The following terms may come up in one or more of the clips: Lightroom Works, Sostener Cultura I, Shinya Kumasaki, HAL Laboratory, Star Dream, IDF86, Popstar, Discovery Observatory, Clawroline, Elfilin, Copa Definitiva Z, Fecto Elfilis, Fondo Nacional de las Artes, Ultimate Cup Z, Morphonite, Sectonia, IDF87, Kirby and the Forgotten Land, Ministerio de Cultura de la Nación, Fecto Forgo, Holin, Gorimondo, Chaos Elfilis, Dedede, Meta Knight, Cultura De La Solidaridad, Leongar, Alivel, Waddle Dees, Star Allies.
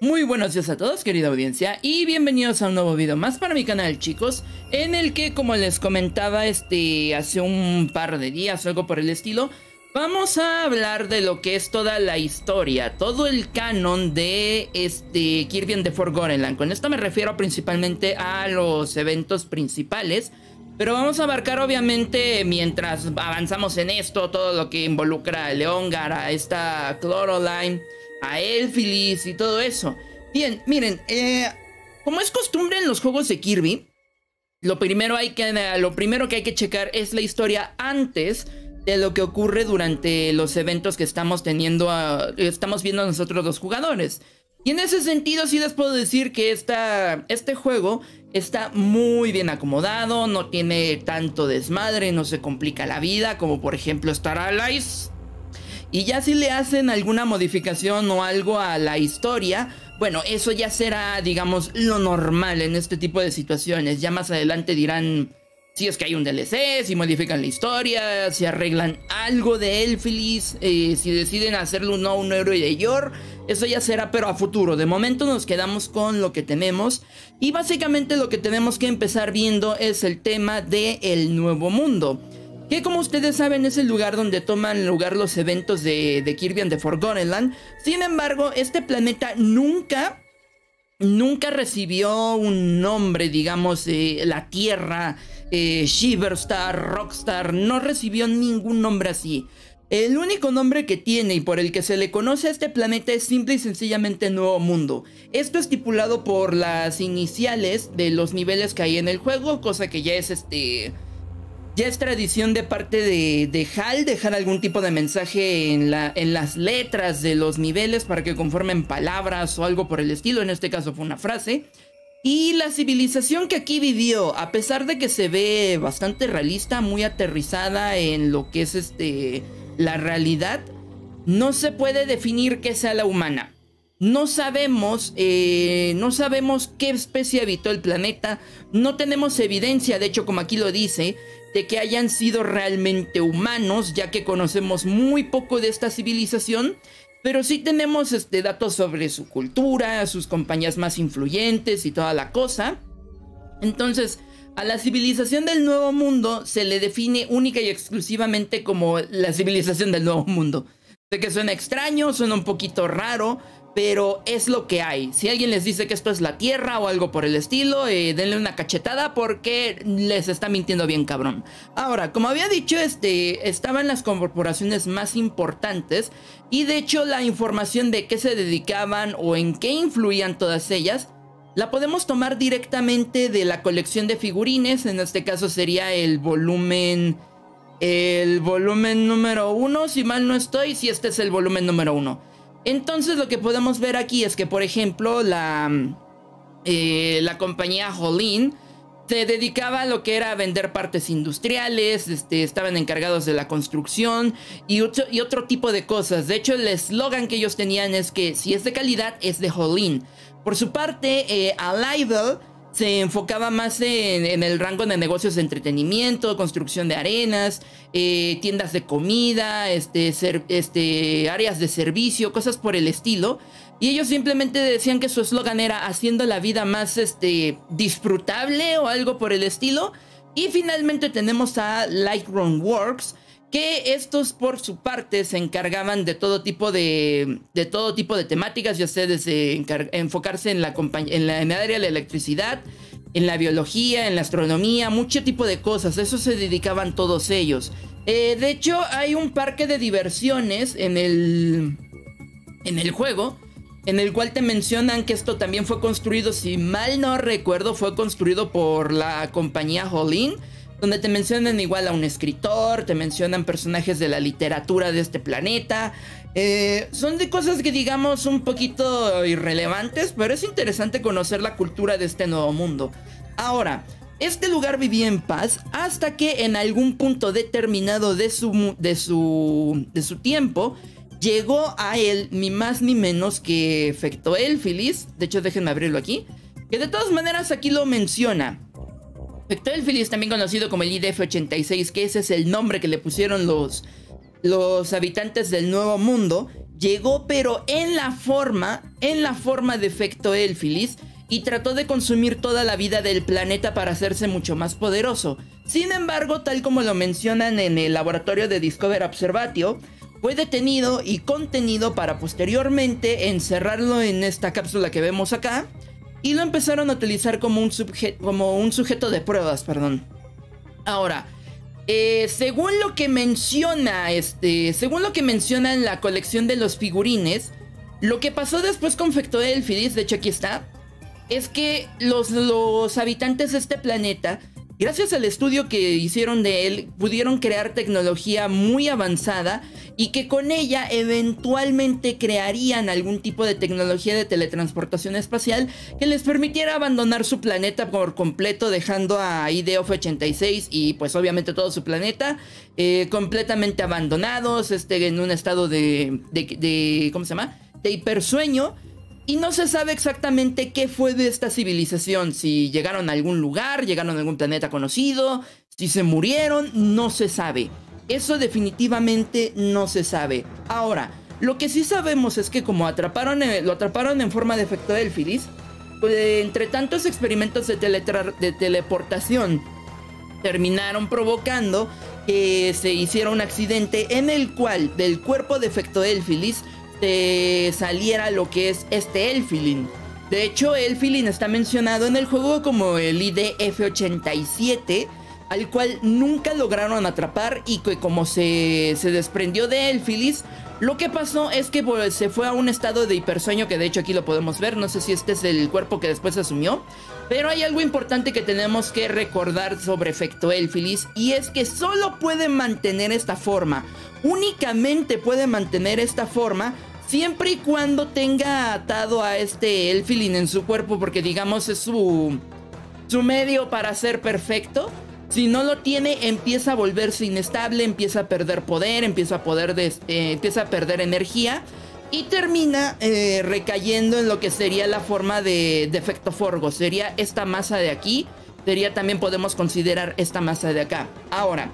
Muy buenos días a todos, querida audiencia, y bienvenidos a un nuevo video más para mi canal, chicos, en el que, como les comentaba hace un par de días o algo por el estilo, vamos a hablar de lo que es toda la historia, todo el canon de Kirby and the Forgotten Land. Con esto me refiero principalmente a los eventos principales, pero vamos a abarcar obviamente, mientras avanzamos en esto, todo lo que involucra a Leongar, a esta Clawroline, a Elfilis y todo eso. Bien, miren, como es costumbre en los juegos de Kirby, lo primero que hay que checar es la historia antes de lo que ocurre durante los eventos que estamos viendo nosotros los jugadores. Y en ese sentido sí les puedo decir que este juego está muy bien acomodado, no tiene tanto desmadre, no se complica la vida, como por ejemplo Star Allies. Y ya si le hacen alguna modificación o algo a la historia, bueno, eso ya será, digamos, lo normal en este tipo de situaciones. Ya más adelante dirán si es que hay un DLC, si modifican la historia, si arreglan algo de Elfilis, si deciden hacerle un héroe de Yor. Eso ya será, pero a futuro. De momento nos quedamos con lo que tenemos. Y básicamente lo que tenemos que empezar viendo es el tema del Nuevo Mundo, que, como ustedes saben, es el lugar donde toman lugar los eventos de Kirby and the Forgotten Land. Sin embargo, este planeta nunca recibió un nombre, digamos, la Tierra, Shiverstar, Rockstar, no recibió ningún nombre así. El único nombre que tiene y por el que se le conoce a este planeta es simple y sencillamente Nuevo Mundo. Esto estipulado por las iniciales de los niveles que hay en el juego, cosa que ya es ya es tradición de parte de HAL dejar algún tipo de mensaje en las letras de los niveles para que conformen palabras o algo por el estilo. En este caso fue una frase. Y la civilización que aquí vivió, a pesar de que se ve bastante realista, muy aterrizada en lo que es la realidad, no se puede definir que sea la humana. No sabemos qué especie habitó el planeta, no tenemos evidencia, de hecho, como aquí lo dice, de que hayan sido realmente humanos, ya que conocemos muy poco de esta civilización, pero sí tenemos datos sobre su cultura, sus compañías más influyentes y toda la cosa. Entonces, a la civilización del Nuevo Mundo se le define única y exclusivamente como la civilización del Nuevo Mundo. Sé que suena extraño, suena un poquito raro, pero es lo que hay. Si alguien les dice que esto es la Tierra o algo por el estilo, denle una cachetada porque les está mintiendo bien cabrón. Ahora, como había dicho, estaban las corporaciones más importantes y de hecho la información de qué se dedicaban o en qué influían todas ellas la podemos tomar directamente de la colección de figurines. En este caso sería el volumen número 1, si mal no estoy, si este es el volumen número 1. Entonces lo que podemos ver aquí es que, por ejemplo, la compañía Holin se dedicaba a lo que era vender partes industriales, estaban encargados de la construcción y otro tipo de cosas. De hecho, el eslogan que ellos tenían es que si es de calidad, es de Holin. Por su parte, Alivel se enfocaba más en el rango de negocios de entretenimiento, construcción de arenas, tiendas de comida, áreas de servicio, cosas por el estilo. Y ellos simplemente decían que su eslogan era haciendo la vida más disfrutable o algo por el estilo. Y finalmente tenemos a Lightroom Works, que estos por su parte se encargaban de todo tipo de temáticas, ya sea desde enfocarse en el área de la electricidad, en la biología, en la astronomía, mucho tipo de cosas. A eso se dedicaban todos ellos. De hecho, hay un parque de diversiones en el juego, en el cual te mencionan que esto también fue construido, si mal no recuerdo, fue construido por la compañía Holin, donde te mencionan igual a un escritor, te mencionan personajes de la literatura de este planeta. Son de cosas que, digamos, un poquito irrelevantes, pero es interesante conocer la cultura de este Nuevo Mundo. Ahora, este lugar vivía en paz hasta que en algún punto determinado de su tiempo llegó a él ni más ni menos que Fecto Elfilis. De hecho, déjenme abrirlo aquí, que de todas maneras aquí lo menciona. Fecto Elfilis, también conocido como el IDF86, que ese es el nombre que le pusieron los habitantes del Nuevo Mundo, llegó pero en la forma de Fecto Elfilis y trató de consumir toda la vida del planeta para hacerse mucho más poderoso. Sin embargo, tal como lo mencionan en el laboratorio de Discovery Observatory, fue detenido y contenido para posteriormente encerrarlo en esta cápsula que vemos acá, y lo empezaron a utilizar como un sujeto de pruebas, perdón. Ahora, según lo que menciona en la colección de los figurines, lo que pasó después con Fecto Elfilis, de hecho aquí está, es que los habitantes de este planeta, gracias al estudio que hicieron de él, pudieron crear tecnología muy avanzada y que con ella eventualmente crearían algún tipo de tecnología de teletransportación espacial que les permitiera abandonar su planeta por completo, dejando a IDF86 y pues obviamente todo su planeta completamente abandonados, en un estado ¿cómo se llama? De hipersueño. Y no se sabe exactamente qué fue de esta civilización, si llegaron a algún lugar, llegaron a algún planeta conocido, si se murieron, no se sabe. Eso definitivamente no se sabe. Ahora, lo que sí sabemos es que como lo atraparon en forma de Fecto Elfilis, entre tantos experimentos de teleportación terminaron provocando que se hiciera un accidente en el cual del cuerpo de Fecto Elfilis saliera lo que es este Elfilin. De hecho, Elfilin está mencionado en el juego como el IDF87, al cual nunca lograron atrapar, y que como se desprendió de Elfilis, lo que pasó es que pues, se fue a un estado de hipersueño, que de hecho aquí lo podemos ver. No sé si este es el cuerpo que después asumió, pero hay algo importante que tenemos que recordar sobre Fecto Elfilis, y es que solo puede mantener esta forma. Únicamente puede mantener esta forma siempre y cuando tenga atado a este Elfilin en su cuerpo, porque digamos es su medio para ser perfecto. Si no lo tiene, empieza a volverse inestable, empieza a perder poder, empieza a perder energía y termina recayendo en lo que sería la forma de Fecto Forgo. Sería esta masa de aquí, también podemos considerar esta masa de acá. Ahora,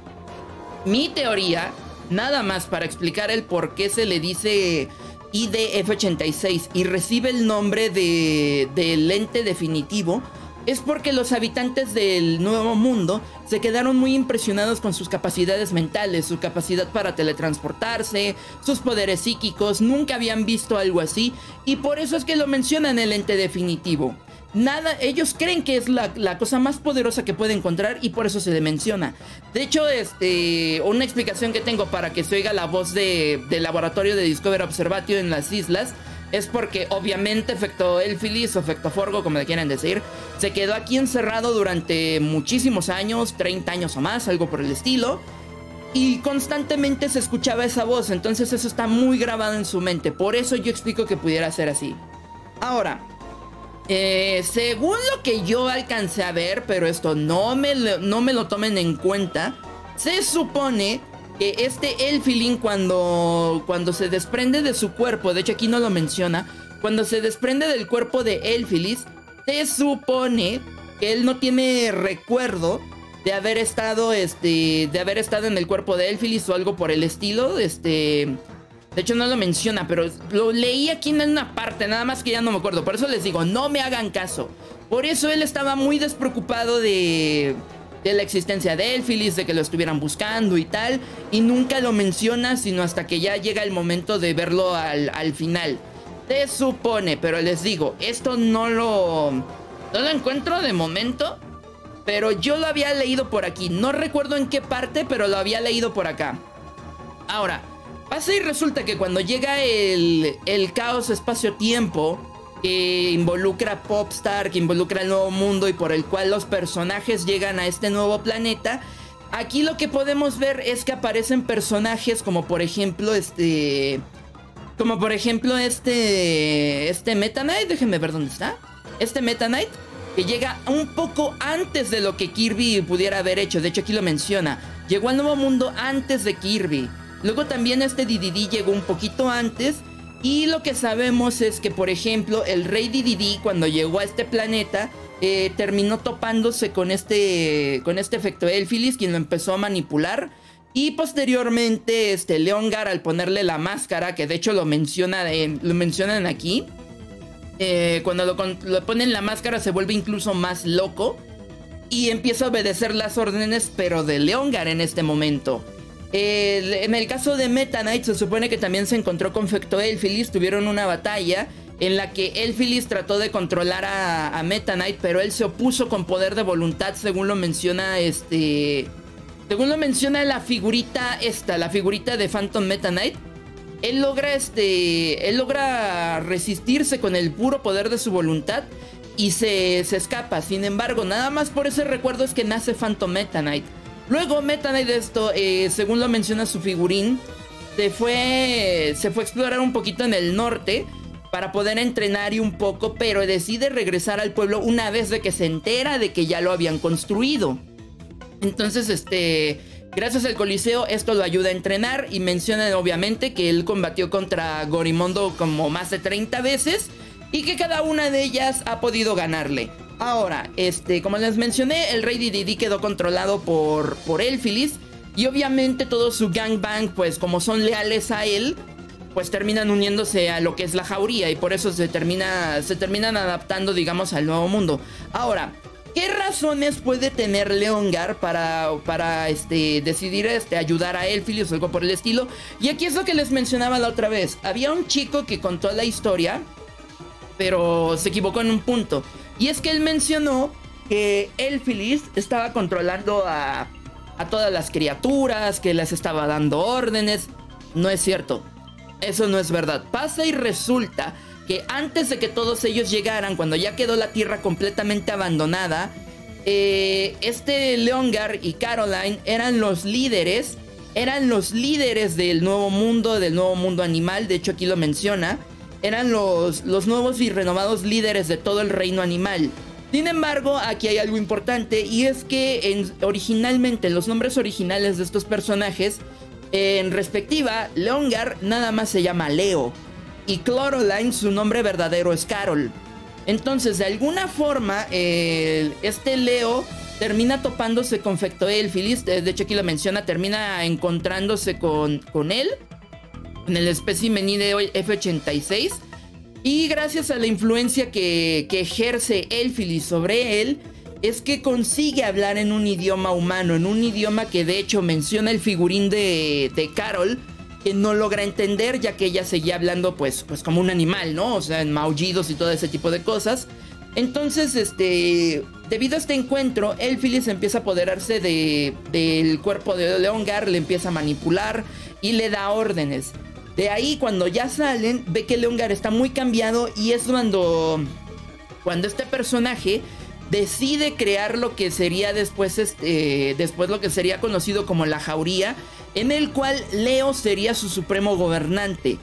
mi teoría, nada más para explicar el por qué se le dice IDF86 y recibe el nombre de lente definitivo, es porque los habitantes del Nuevo Mundo se quedaron muy impresionados con sus capacidades mentales, su capacidad para teletransportarse, sus poderes psíquicos. Nunca habían visto algo así, y por eso es que lo mencionan el ente definitivo. Ellos creen que es la cosa más poderosa que puede encontrar, y por eso se le menciona. De hecho, una explicación que tengo para que se oiga la voz del laboratorio de Discovery Observatory en las islas, es porque obviamente Fecto Elfilis o Fecto Forgo, como le quieran decir, se quedó aquí encerrado durante muchísimos años, 30 años o más, algo por el estilo, y constantemente se escuchaba esa voz. Entonces eso está muy grabado en su mente, por eso yo explico que pudiera ser así. Ahora, según lo que yo alcancé a ver, pero esto no me lo tomen en cuenta, se supone que este Elfilin cuando se desprende de su cuerpo, de hecho aquí no lo menciona, cuando se desprende del cuerpo de Elfilis, se supone que él no tiene recuerdo de haber estado en el cuerpo de Elfilis o algo por el estilo. De hecho no lo menciona, pero lo leí aquí en una parte, nada más que ya no me acuerdo. Por eso les digo, no me hagan caso. Por eso él estaba muy despreocupado de la existencia de Elfilis, de que lo estuvieran buscando y tal, y nunca lo menciona, sino hasta que ya llega el momento de verlo al final. Se supone, pero les digo, esto no lo encuentro de momento, pero yo lo había leído por aquí. No recuerdo en qué parte, pero lo había leído por acá. Ahora, pasa y resulta que cuando llega el caos espacio-tiempo, que involucra a Popstar, que involucra al Nuevo Mundo, y por el cual los personajes llegan a este nuevo planeta, aquí lo que podemos ver es que aparecen personajes como por ejemplo este Meta Knight. Déjenme ver dónde está. Este Meta Knight, que llega un poco antes de lo que Kirby pudiera haber hecho. De hecho aquí lo menciona, llegó al Nuevo Mundo antes de Kirby. Luego también este Dedede llegó un poquito antes, y lo que sabemos es que, por ejemplo, el rey Dedede, cuando llegó a este planeta, terminó topándose con este Fecto Elfilis, quien lo empezó a manipular. Y posteriormente, Leongar, al ponerle la máscara, que de hecho lo mencionan aquí, cuando lo ponen la máscara se vuelve incluso más loco y empieza a obedecer las órdenes, pero de Leongar en este momento. En el caso de Meta Knight, se supone que también se encontró con Fecto Elfilis, tuvieron una batalla en la que Elfilis trató de controlar a Meta Knight, pero él se opuso con poder de voluntad, según lo menciona la figurita de Phantom Meta Knight. Él logra, resistirse con el puro poder de su voluntad y se escapa. Sin embargo, nada más por ese recuerdo es que nace Phantom Meta Knight. Luego Meta Knight, según lo menciona su figurín, se fue a explorar un poquito en el norte para poder entrenar y un poco, pero decide regresar al pueblo una vez de que se entera de que ya lo habían construido. Entonces, gracias al Coliseo, esto lo ayuda a entrenar. Y mencionan obviamente que él combatió contra Gorimondo como más de 30 veces. Y que cada una de ellas ha podido ganarle. Ahora, como les mencioné, el rey Dedede quedó controlado por Elfilis. Y obviamente todo su gangbang, pues como son leales a él, pues terminan uniéndose a lo que es la jauría. Y por eso se terminan adaptando, digamos, al nuevo mundo. Ahora, ¿qué razones puede tener Leongar para decidir ayudar a Elfilis o algo por el estilo? Y aquí es lo que les mencionaba la otra vez. Había un chico que contó la historia, pero se equivocó en un punto. Y es que él mencionó que Elfilis estaba controlando a todas las criaturas, que les estaba dando órdenes. No es cierto. Eso no es verdad. Pasa y resulta que antes de que todos ellos llegaran, cuando ya quedó la tierra completamente abandonada, Leongar y Caroline eran los líderes del nuevo mundo animal. De hecho, aquí lo menciona, eran los nuevos y renovados líderes de todo el reino animal. Sin embargo, aquí hay algo importante, y es que originalmente, los nombres originales de estos personajes, en respectiva, Leongar nada más se llama Leo, y Clawroline, su nombre verdadero es Carol. Entonces, de alguna forma, Leo termina topándose con Fecto Elfilis. De hecho, aquí lo menciona, termina encontrándose con él en el espécimen IDF86. Y gracias a la influencia que ejerce Elfilis sobre él, es que consigue hablar en un idioma humano, en un idioma que de hecho menciona el figurín de Carol, que no logra entender, ya que ella seguía hablando pues como un animal, ¿no? O sea, en maullidos y todo ese tipo de cosas. Entonces, debido a este encuentro, Elfilis empieza a apoderarse del cuerpo de Leongar, le empieza a manipular y le da órdenes. De ahí, cuando ya salen, ve que Leongar está muy cambiado, y es cuando este personaje decide crear lo que sería después lo que sería conocido como la jauría, en el cual Leo sería su supremo gobernante.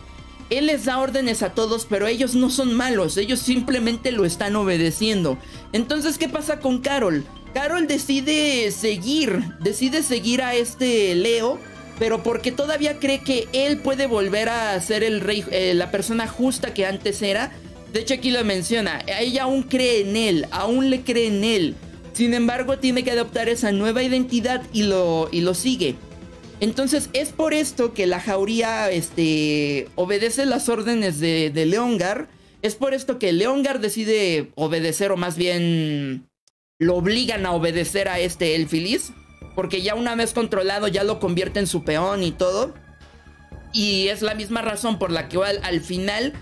Él les da órdenes a todos, pero ellos no son malos, ellos simplemente lo están obedeciendo. Entonces, ¿qué pasa con Carol? Carol decide seguir a Leo, pero porque todavía cree que él puede volver a ser el rey, la persona justa que antes era. De hecho, aquí lo menciona, ella aún cree en él, aún le cree en él. Sin embargo, tiene que adoptar esa nueva identidad y lo sigue. Entonces, es por esto que la jauría obedece las órdenes de Leongar. Es por esto que Leongar decide obedecer, o más bien lo obligan a obedecer a Elfilis, porque ya una vez controlado ya lo convierte en su peón y todo. Y es la misma razón por la que al final,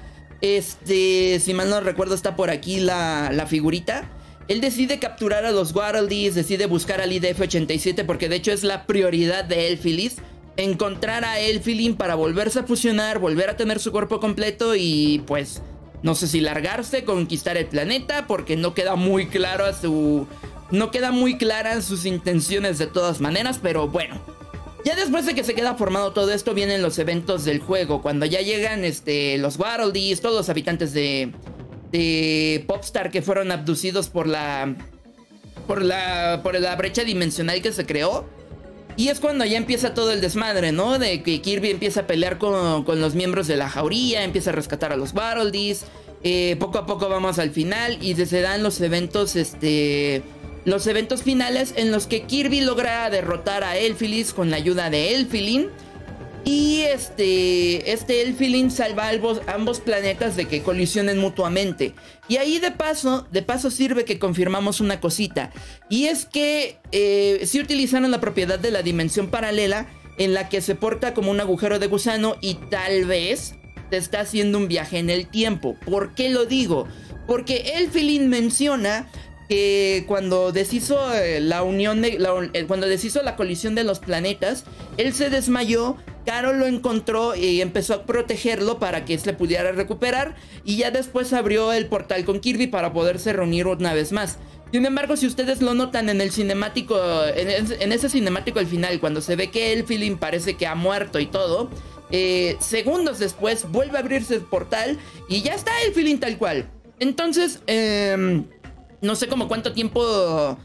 si mal no recuerdo, está por aquí la figurita. Él decide capturar a los Waddle Dees, decide buscar al IDF87, porque de hecho es la prioridad de Elfilis, encontrar a Elfilin para volverse a fusionar, volver a tener su cuerpo completo y pues no sé si largarse, conquistar el planeta, porque no queda muy claras sus intenciones de todas maneras, pero bueno. Ya después de que se queda formado todo esto, vienen los eventos del juego, cuando ya llegan los Waddle Dees, todos los habitantes de Popstar que fueron abducidos por la brecha dimensional que se creó. Y es cuando ya empieza todo el desmadre, ¿no? De que Kirby empieza a pelear con los miembros de la jauría, empieza a rescatar a los Waddle Dees. Poco a poco vamos al final y se dan los eventos los eventos finales en los que Kirby logra derrotar a Elfilis con la ayuda de Elfilin. Y este Elfilin salva a ambos planetas de que colisionen mutuamente. Y ahí de paso sirve que confirmamos una cosita. Y es que sí utilizaron la propiedad de la dimensión paralela, en la que se porta como un agujero de gusano y tal vez te está haciendo un viaje en el tiempo. ¿Por qué lo digo? Porque Elfilin menciona que cuando deshizo la colisión de los planetas, él se desmayó, Carol lo encontró y empezó a protegerlo para que se pudiera recuperar, y ya después abrió el portal con Kirby para poderse reunir una vez más. Sin embargo, si ustedes lo notan en el cinemático, en ese cinemático al final, cuando se ve que Elfilin parece que ha muerto y todo, segundos después vuelve a abrirse el portal y ya está Elfilin tal cual. Entonces, no sé como cuánto tiempo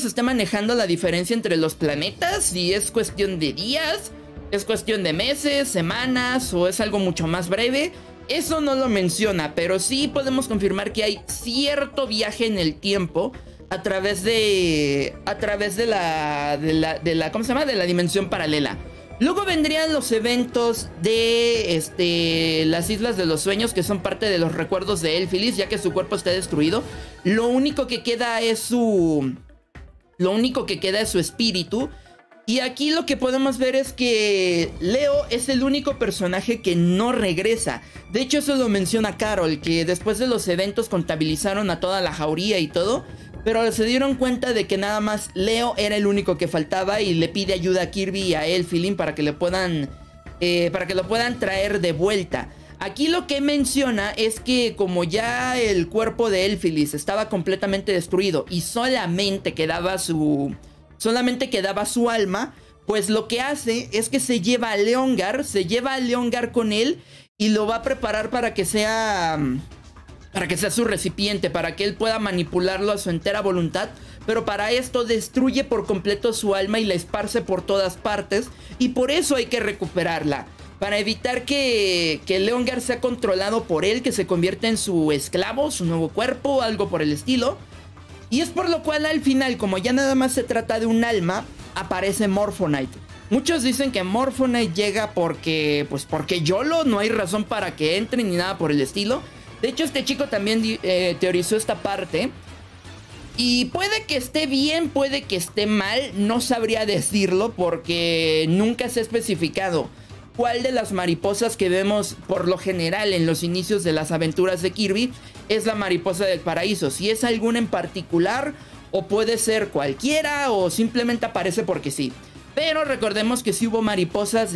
se está manejando la diferencia entre los planetas, si es cuestión de días, es cuestión de meses, semanas, o es algo mucho más breve. Eso no lo menciona, pero sí podemos confirmar que hay cierto viaje en el tiempo a través de la dimensión paralela. Luego vendrían los eventos de las Islas de los Sueños, que son parte de los recuerdos de Elfilis, ya que su cuerpo está destruido. Lo único que queda es su espíritu. Y aquí lo que podemos ver es que Leo es el único personaje que no regresa. De hecho, eso lo menciona Carol, que después de los eventos contabilizaron a toda la jauría y todo, pero se dieron cuenta de que nada más Leo era el único que faltaba, y le pide ayuda a Kirby y a Elfilin para que lo puedan traer de vuelta. Aquí lo que menciona es que como ya el cuerpo de Elfilis estaba completamente destruido y solamente quedaba su alma, pues lo que hace es que se lleva a Leongar con él y lo va a preparar para que sea su recipiente, para que él pueda manipularlo a su entera voluntad. Pero para esto destruye por completo su alma y la esparce por todas partes, y por eso hay que recuperarla, para evitar que Leongar sea controlado por él, que se convierta en su esclavo, su nuevo cuerpo, algo por el estilo. Y es por lo cual al final, como ya nada más se trata de un alma, aparece Morphonite. Muchos dicen que Morphonite llega porque YOLO, no hay razón para que entre ni nada por el estilo. De hecho, este chico también teorizó esta parte. Y puede que esté bien, puede que esté mal, no sabría decirlo porque nunca se ha especificado cuál de las mariposas que vemos por lo general en los inicios de las aventuras de Kirby es la mariposa del paraíso. Si es alguna en particular, o puede ser cualquiera, o simplemente aparece porque sí. Pero recordemos que sí hubo mariposas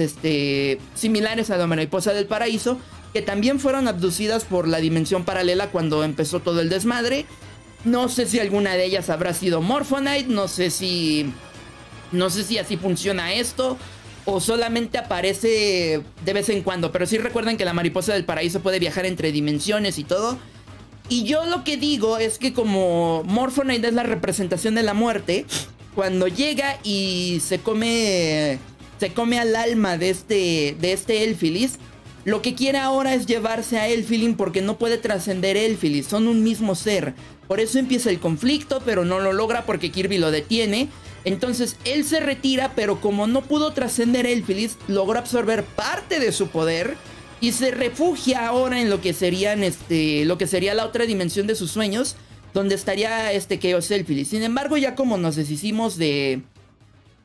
similares a la mariposa del paraíso, que también fueron abducidas por la dimensión paralela cuando empezó todo el desmadre. No sé si alguna de ellas habrá sido Morphonite, no sé si así funciona esto, o solamente aparece de vez en cuando. Pero sí recuerden que la mariposa del paraíso puede viajar entre dimensiones y todo. Y yo lo que digo es que como Morphonite es la representación de la muerte, cuando llega y se come al alma de este Elfilis, lo que quiere ahora es llevarse a Elfilin porque no puede trascender Elfilis, son un mismo ser. Por eso empieza el conflicto, pero no lo logra porque Kirby lo detiene. Entonces él se retira, pero como no pudo trascender Elfilis, logró absorber parte de su poder y se refugia ahora en lo que sería la otra dimensión de sus sueños, donde estaría Chaos Elfilis. Sin embargo, ya como nos deshicimos de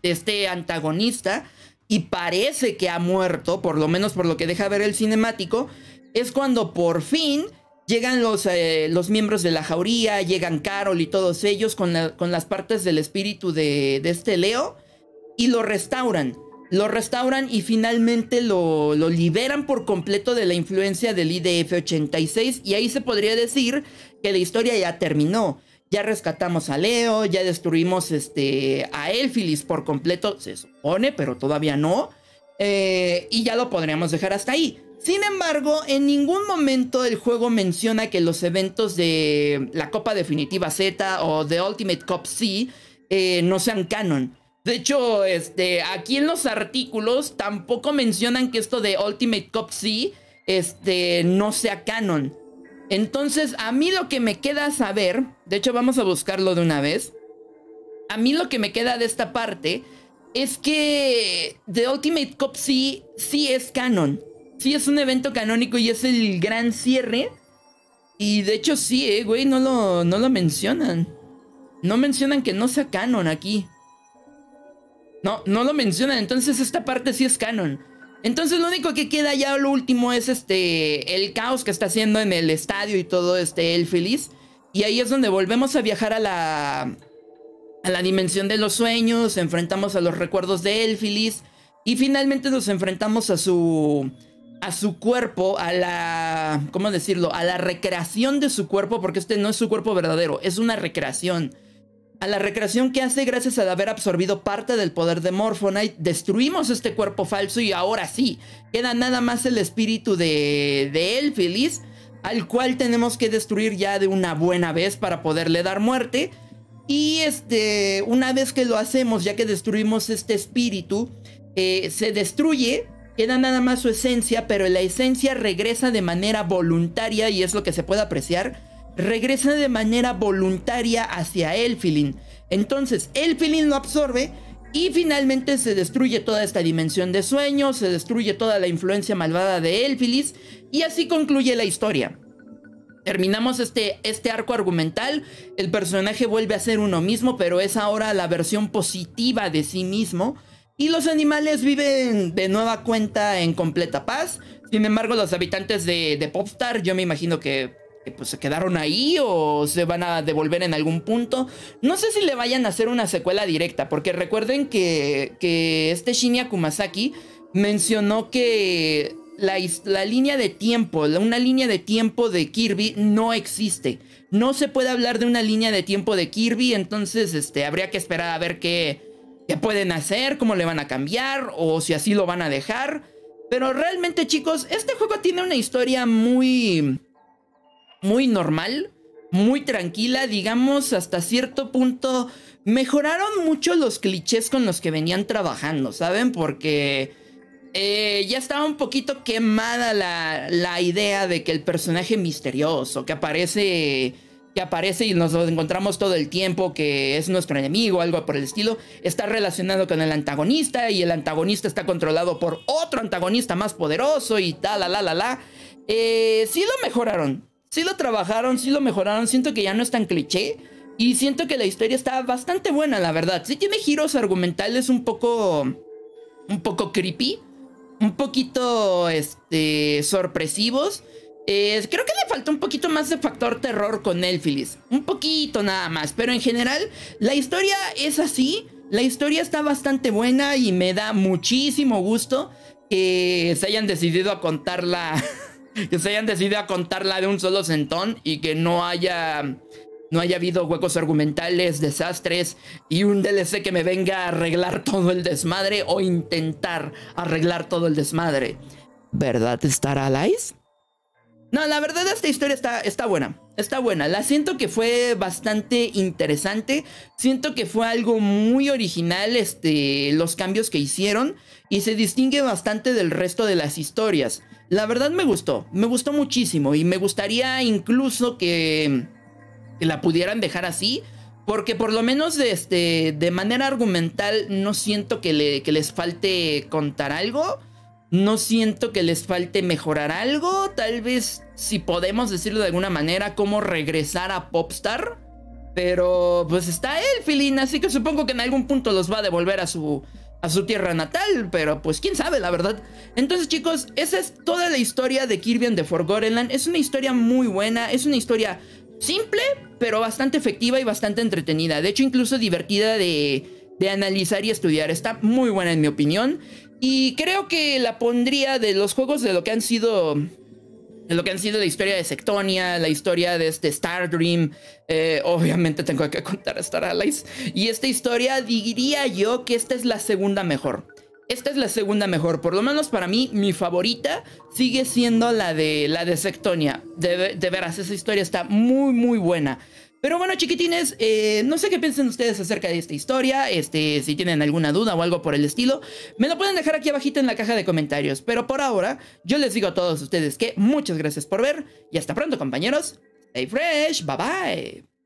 este antagonista, y parece que ha muerto, por lo menos por lo que deja ver el cinemático, es cuando por fin llegan los miembros de la jauría, llegan Carol y todos ellos con las partes del espíritu de este Leo, y lo restauran y finalmente lo liberan por completo de la influencia del IDF86, y ahí se podría decir que la historia ya terminó. Ya rescatamos a Leo, ya destruimos a Elfilis por completo, se supone, pero todavía no. Y ya lo podríamos dejar hasta ahí. Sin embargo, en ningún momento el juego menciona que los eventos de la Copa Definitiva Z o The Ultimate Cup C no sean canon. De hecho, aquí en los artículos tampoco mencionan que esto de Ultimate Cup C no sea canon. Entonces, a mí lo que me queda saber... De hecho, vamos a buscarlo de una vez. A mí lo que me queda de esta parte... es que The Ultimate Cup sí es canon. Sí es un evento canónico y es el gran cierre. Y de hecho sí, güey, no lo mencionan. No mencionan que no sea canon aquí. No lo mencionan, entonces esta parte sí es canon. Entonces lo único que queda ya, lo último, es el caos que está haciendo en el estadio y todo Elfilis. Y ahí es donde volvemos a viajar a la dimensión de los sueños, enfrentamos a los recuerdos de Elfilis y finalmente nos enfrentamos a su cuerpo, a la... ¿cómo decirlo? A la recreación de su cuerpo, porque este no es su cuerpo verdadero, es una recreación. A la recreación que hace gracias a haber absorbido parte del poder de Morphonite, destruimos este cuerpo falso y ahora sí, queda nada más el espíritu de Elfilis, al cual tenemos que destruir ya de una buena vez para poderle dar muerte. Y una vez que lo hacemos, ya que destruimos este espíritu, se destruye, queda nada más su esencia, pero la esencia regresa de manera voluntaria, y es lo que se puede apreciar, regresa de manera voluntaria hacia Elfilin. Entonces, Elfilin lo absorbe y finalmente se destruye toda esta dimensión de sueños, se destruye toda la influencia malvada de Elfilis, y así concluye la historia. Terminamos este arco argumental, el personaje vuelve a ser uno mismo, pero es ahora la versión positiva de sí mismo. Y los animales viven de nueva cuenta en completa paz. Sin embargo, los habitantes de Popstar, yo me imagino que pues, se quedaron ahí o se van a devolver en algún punto. No sé si le vayan a hacer una secuela directa, porque recuerden que Shinya Kumasaki mencionó que... La línea de tiempo, una línea de tiempo de Kirby no existe. No se puede hablar de una línea de tiempo de Kirby, entonces habría que esperar a ver qué pueden hacer, cómo le van a cambiar o si así lo van a dejar. Pero realmente, chicos, este juego tiene una historia muy, muy normal, muy tranquila, digamos, hasta cierto punto. Mejoraron mucho los clichés con los que venían trabajando, ¿saben? Porque... ya estaba un poquito quemada la idea de que el personaje misterioso que aparece y nos lo encontramos todo el tiempo, que es nuestro enemigo, algo por el estilo, está relacionado con el antagonista y el antagonista está controlado por otro antagonista más poderoso y tal, sí lo mejoraron, sí lo trabajaron, sí lo mejoraron, siento que ya no es tan cliché y siento que la historia está bastante buena, la verdad. Sí tiene giros argumentales un poco creepy, un poquito sorpresivos. Creo que le faltó un poquito más de factor terror con Elfilis. Un poquito nada más. Pero en general, la historia es así. La historia está bastante buena y me da muchísimo gusto que se hayan decidido a contarla. Que se hayan decidido a contarla de un solo sentón y que no haya habido huecos argumentales, desastres y un DLC que me venga a arreglar todo el desmadre o intentar arreglar todo el desmadre. ¿Verdad, Star Allies? No, la verdad esta historia está buena. Está buena. La siento que fue bastante interesante. Siento que fue algo muy original los cambios que hicieron y se distingue bastante del resto de las historias. La verdad me gustó muchísimo y me gustaría incluso que la pudieran dejar así, porque por lo menos de manera argumental no siento que les falte contar algo, no siento que les falte mejorar algo, tal vez si podemos decirlo de alguna manera, como regresar a Popstar, pero pues está Elfilin, así que supongo que en algún punto los va a devolver a su tierra natal, pero pues quién sabe, la verdad. Entonces, chicos, esa es toda la historia de Kirby and the Forgotten Land. Es una historia muy buena, es una historia... simple, pero bastante efectiva y bastante entretenida. De hecho, incluso divertida de analizar y estudiar. Está muy buena, en mi opinión. Y creo que la pondría de los juegos de lo que han sido... de lo que han sido la historia de Sectonia, la historia de Star Dream. Obviamente tengo que contar a Star Allies. Y esta historia, diría yo que esta es la segunda mejor. Esta es la segunda mejor, por lo menos para mí, mi favorita sigue siendo la de Sectonia. De veras, esa historia está muy, muy buena. Pero bueno, chiquitines, no sé qué piensan ustedes acerca de esta historia. Si tienen alguna duda o algo por el estilo, me lo pueden dejar aquí abajito en la caja de comentarios. Pero por ahora, yo les digo a todos ustedes que muchas gracias por ver. Y hasta pronto, compañeros. Stay fresh, bye bye.